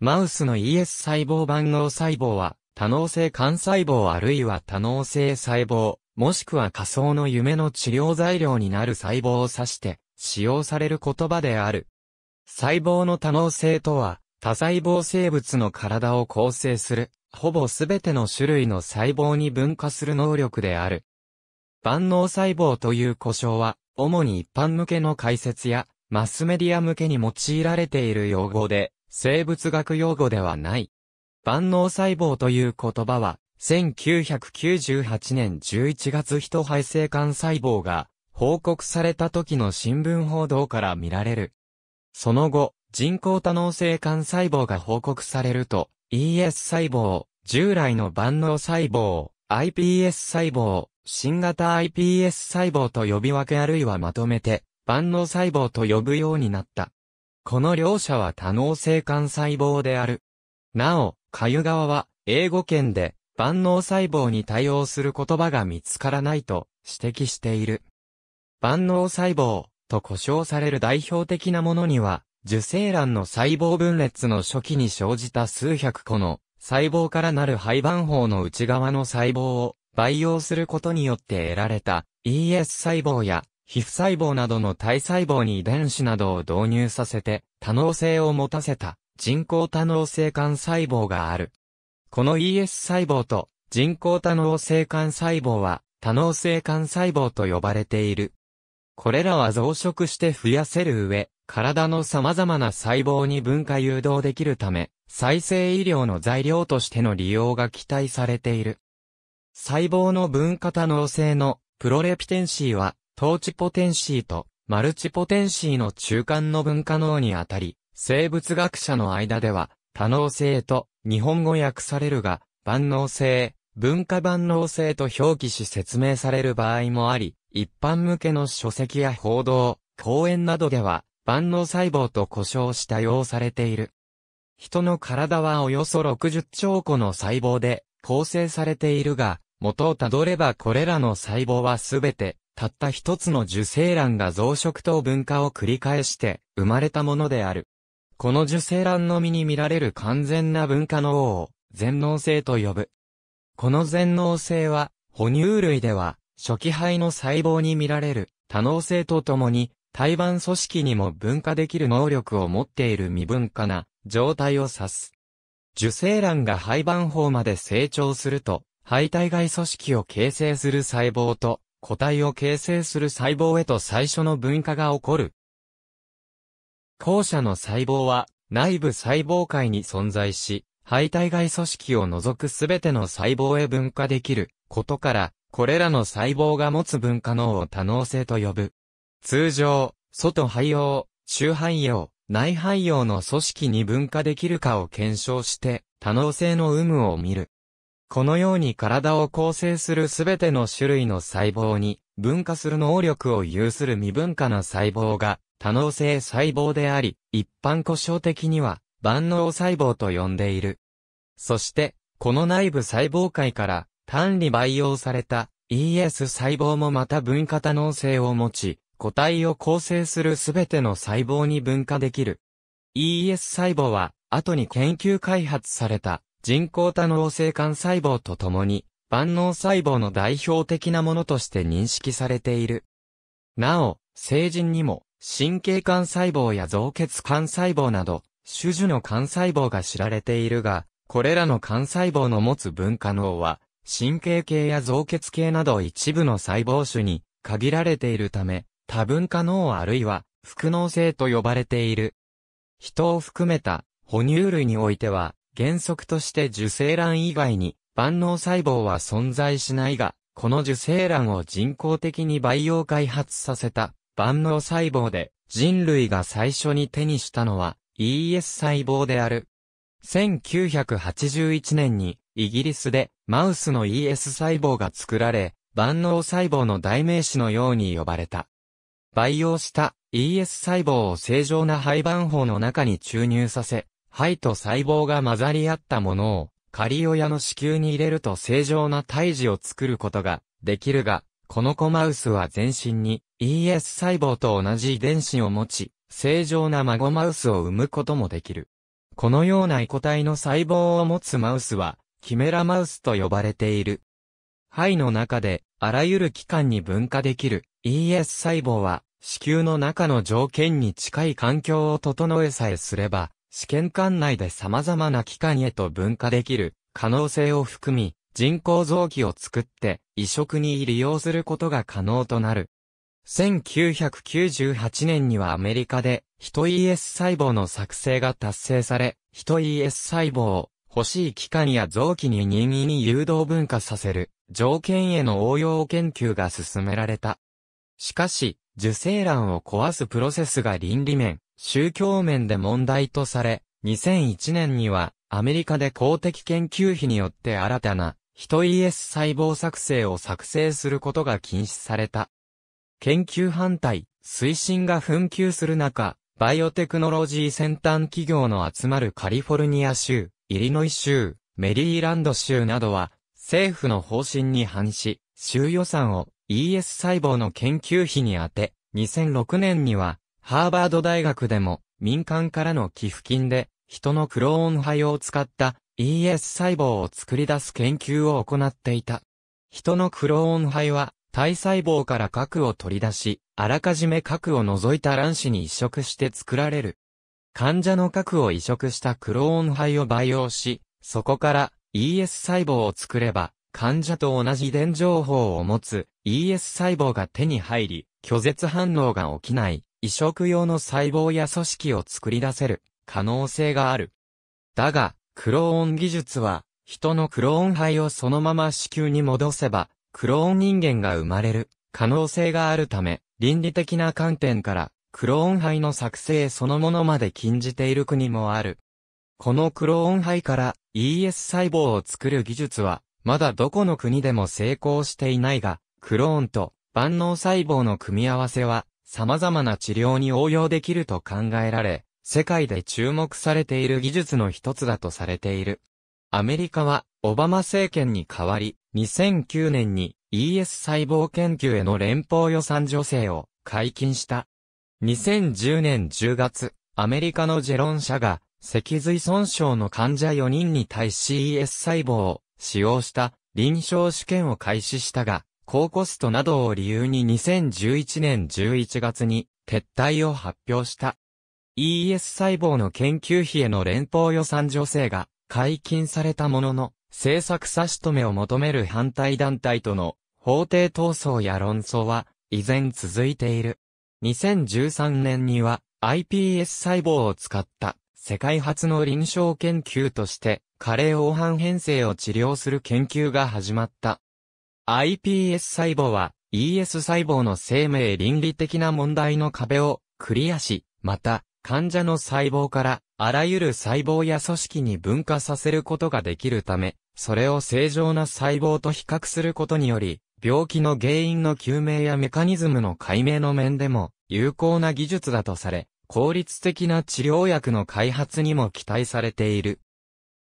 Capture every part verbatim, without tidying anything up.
マウスの イーエス 細胞万能細胞は、多能性幹細胞あるいは多能性細胞、もしくは仮想の夢の治療材料になる細胞を指して、使用される言葉である。細胞の多能性とは、多細胞生物の体を構成する、ほぼすべての種類の細胞に分化する能力である。万能細胞という呼称は、主に一般向けの解説や、マスメディア向けに用いられている用語で、生物学用語ではない。万能細胞という言葉は、せんきゅうひゃくきゅうじゅうはちねんじゅういちがつヒト胚性幹細胞が報告された時の新聞報道から見られる。その後、人工多能性幹細胞が報告されると、イーエス 細胞、従来の万能細胞、iPS 細胞、新型 iPS 細胞と呼び分けあるいはまとめて、万能細胞と呼ぶようになった。この両者は多能性幹細胞である。なお、かゆ側は、英語圏で、万能細胞に対応する言葉が見つからないと指摘している。万能細胞と呼称される代表的なものには、受精卵の細胞分裂の初期に生じた数百個の細胞からなる胚盤胞の内側の細胞を培養することによって得られた イーエス 細胞や、皮膚細胞などの体細胞に遺伝子などを導入させて多能性を持たせた人工多能性幹細胞がある。この イーエス 細胞と人工多能性幹細胞は多能性幹細胞と呼ばれている。これらは増殖して増やせる上、体の様々な細胞に分化誘導できるため、再生医療の材料としての利用が期待されている。細胞の分化多能性のプロレピテンシーは、トーチポテンシーとマルチポテンシーの中間の分化能にあたり、生物学者の間では、多能性と日本語訳されるが、万能性、分化万能性と表記し説明される場合もあり、一般向けの書籍や報道、講演などでは、万能細胞と呼称し多用されている。人の体はおよそろくじゅっちょうこの細胞で構成されているが、元をたどればこれらの細胞はすべて、たった一つの受精卵が増殖と分化を繰り返して生まれたものである。この受精卵のみに見られる完全な分化能を全能性と呼ぶ。この全能性は、哺乳類では初期胚の細胞に見られる多能性とともに胎盤組織にも分化できる能力を持っている未分化な状態を指す。受精卵が胚盤胞まで成長すると、胚体外組織を形成する細胞と、個体を形成する細胞へと最初の分化が起こる。後者の細胞は内部細胞界に存在し、胚体外組織を除くすべての細胞へ分化できることから、これらの細胞が持つ分化能を多能性と呼ぶ。通常、外胚葉、中胚葉、内胚葉の組織に分化できるかを検証して、多能性の有無を見る。このように体を構成するすべての種類の細胞に分化する能力を有する未分化な細胞が多能性細胞であり、一般呼称的には万能細胞と呼んでいる。そして、この内部細胞界から単に培養された イーエス 細胞もまた分化多能性を持ち、個体を構成するすべての細胞に分化できる。イーエス 細胞は後に研究開発された。人工多能性幹細胞とともに、万能細胞の代表的なものとして認識されている。なお、成人にも、神経幹細胞や造血幹細胞など、種々の幹細胞が知られているが、これらの幹細胞の持つ分化能は、神経系や造血系など一部の細胞種に限られているため、多分化能あるいは、複能性と呼ばれている。人を含めた、哺乳類においては、原則として受精卵以外に万能細胞は存在しないが、この受精卵を人工的に培養開発させた万能細胞で人類が最初に手にしたのは イーエス 細胞である。せんきゅうひゃくはちじゅういちねんにイギリスでマウスの イーエス 細胞が作られ、万能細胞の代名詞のように呼ばれた。培養した イーエス 細胞を正常な胚盤胞の中に注入させ、胚と細胞が混ざり合ったものを、仮親の子宮に入れると正常な胎児を作ることができるが、この子マウスは全身に イーエス 細胞と同じ遺伝子を持ち、正常な孫マウスを産むこともできる。このような異個体の細胞を持つマウスは、キメラマウスと呼ばれている。胚の中で、あらゆる器官に分化できる イーエス 細胞は、子宮の中の条件に近い環境を整えさえすれば、試験管内で様々な器官へと分化できる可能性を含み、人工臓器を作って移植に利用することが可能となる。せんきゅうひゃくきゅうじゅうはちねんにはアメリカで人 イーエス 細胞の作成が達成され、人 イーエス 細胞を欲しい器官や臓器に任意に誘導分化させる条件への応用研究が進められた。しかし、受精卵を壊すプロセスが倫理面、宗教面で問題とされ、にせんいちねんにはアメリカで公的研究費によって新たな人 イーエス 細胞作成を作成することが禁止された。研究反対、推進が紛糾する中、バイオテクノロジー先端企業の集まるカリフォルニア州、イリノイ州、メリーランド州などは政府の方針に反し、州予算をイーエス 細胞の研究費に充て、にせんろくねんには、ハーバード大学でも、民間からの寄付金で、人のクローン胚を使った イーエス 細胞を作り出す研究を行っていた。人のクローン胚は、体細胞から核を取り出し、あらかじめ核を除いた卵子に移植して作られる。患者の核を移植したクローン胚を培養し、そこから イーエス 細胞を作れば、患者と同じ遺伝情報を持つ イーエス 細胞が手に入り、拒絶反応が起きない移植用の細胞や組織を作り出せる可能性がある。だが、クローン技術は人のクローン胚をそのまま子宮に戻せばクローン人間が生まれる可能性があるため、倫理的な観点からクローン胚の作成そのものまで禁じている国もある。このクローン胚から イーエス 細胞を作る技術はまだどこの国でも成功していないが、クローンと万能細胞の組み合わせは様々な治療に応用できると考えられ、世界で注目されている技術の一つだとされている。アメリカはオバマ政権に代わり、にせんきゅうねんに イーエス 細胞研究への連邦予算助成を解禁した。にせんじゅうねんじゅうがつ、アメリカのジェロン社が脊髄損傷の患者よにんに対し イーエス 細胞を使用した臨床試験を開始したが、高コストなどを理由ににせんじゅういちねんじゅういちがつに撤退を発表した。イーエス 細胞の研究費への連邦予算助成が解禁されたものの、政策差し止めを求める反対団体との法廷闘争や論争は依然続いている。にせんじゅうさんねんには iPS 細胞を使った世界初の臨床研究として加齢黄斑変性を治療する研究が始まった。iPS 細胞は イーエス 細胞の生命倫理的な問題の壁をクリアし、また患者の細胞からあらゆる細胞や組織に分化させることができるため、それを正常な細胞と比較することにより、病気の原因の究明やメカニズムの解明の面でも有効な技術だとされ、効率的な治療薬の開発にも期待されている。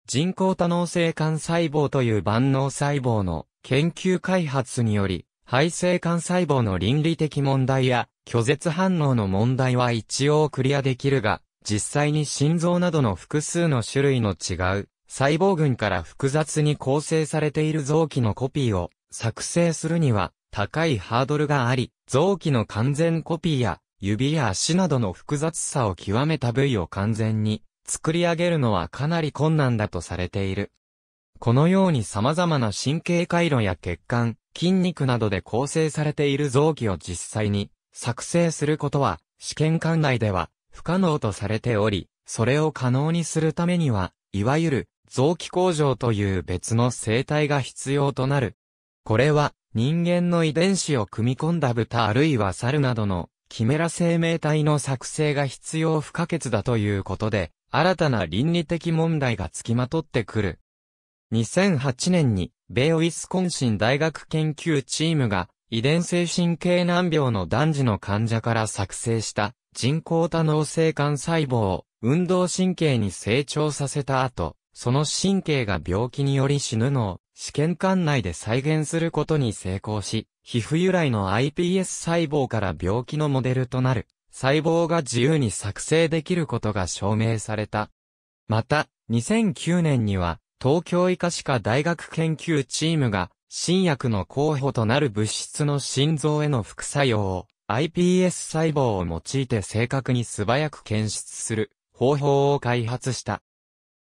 人工多能性幹細胞という万能細胞の研究開発により、胚性幹細胞の倫理的問題や拒絶反応の問題は一応クリアできるが、実際に心臓などの複数の種類の違う細胞群から複雑に構成されている臓器のコピーを作成するには高いハードルがあり、臓器の完全コピーや指や足などの複雑さを極めた部位を完全に作り上げるのはかなり困難だとされている。このように様々な神経回路や血管、筋肉などで構成されている臓器を実際に作成することは試験管内では不可能とされており、それを可能にするためには、いわゆる臓器工場という別の生態が必要となる。これは人間の遺伝子を組み込んだ豚あるいは猿などのキメラ生命体の作成が必要不可欠だということで、新たな倫理的問題が付きまとってくる。にせんはちねんに、米ウィスコンシン大学研究チームが、遺伝性神経難病の男児の患者から作成した、人工多能性幹細胞を、運動神経に成長させた後、その神経が病気により死ぬのを、試験管内で再現することに成功し、皮膚由来の iPS 細胞から病気のモデルとなる、細胞が自由に作成できることが証明された。また、にせんきゅうねんには、東京医科歯科大学研究チームが、新薬の候補となる物質の心臓への副作用を、iPS 細胞を用いて正確に素早く検出する方法を開発した。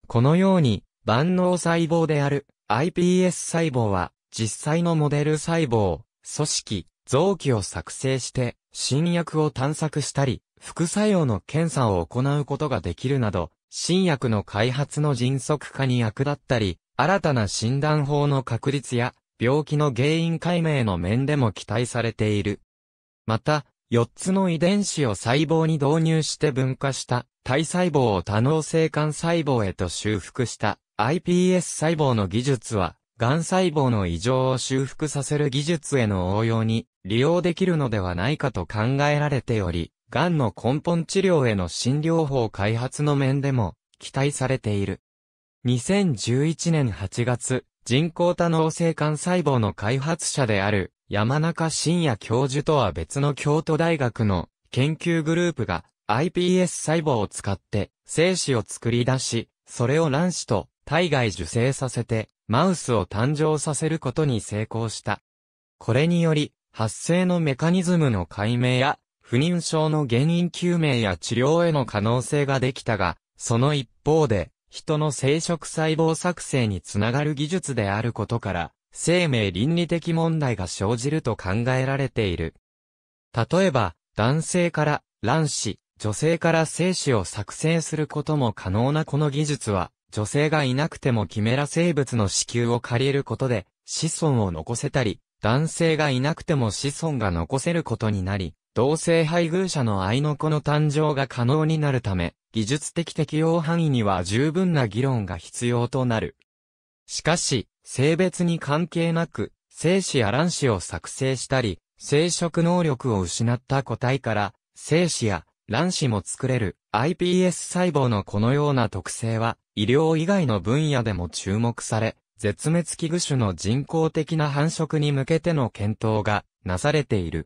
このように、万能細胞である iPS 細胞は、実際のモデル細胞、組織、臓器を作成して、新薬を探索したり、副作用の検査を行うことができるなど、新薬の開発の迅速化に役立ったり、新たな診断法の確立や、病気の原因解明の面でも期待されている。また、よっつの遺伝子を細胞に導入して分化した、体細胞を多能性幹細胞へと修復した iPS 細胞の技術は、癌細胞の異常を修復させる技術への応用に利用できるのではないかと考えられており、癌の根本治療への新療法開発の面でも期待されている。にせんじゅういちねんはちがつ、人工多能性幹細胞の開発者である山中伸弥教授とは別の京都大学の研究グループが iPS 細胞を使って精子を作り出し、それを卵子と体外受精させてマウスを誕生させることに成功した。これにより発生のメカニズムの解明や不妊症の原因究明や治療への可能性ができたが、その一方で人の生殖細胞作成につながる技術であることから、生命倫理的問題が生じると考えられている。例えば、男性から卵子、女性から精子を作成することも可能なこの技術は、女性がいなくてもキメラ生物の子宮を借りることで、子孫を残せたり、男性がいなくても子孫が残せることになり、同性配偶者の愛の子の誕生が可能になるため、技術的適用範囲には十分な議論が必要となる。しかし、性別に関係なく、精子や卵子を作成したり、生殖能力を失った個体から、精子や卵子も作れる iPS 細胞のこのような特性は、医療以外の分野でも注目され、絶滅危惧種の人工的な繁殖に向けての検討がなされている。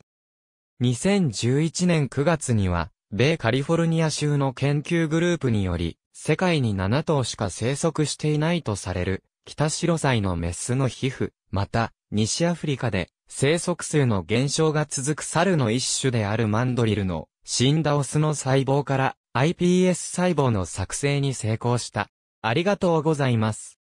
にせんじゅういちねんくがつには、米カリフォルニア州の研究グループにより、世界にななとうしか生息していないとされる、キタシロサイのメスの皮膚、また、西アフリカで生息数の減少が続く猿の一種であるマンドリルの死んだオスの細胞から iPS 細胞の作成に成功した。ありがとうございます。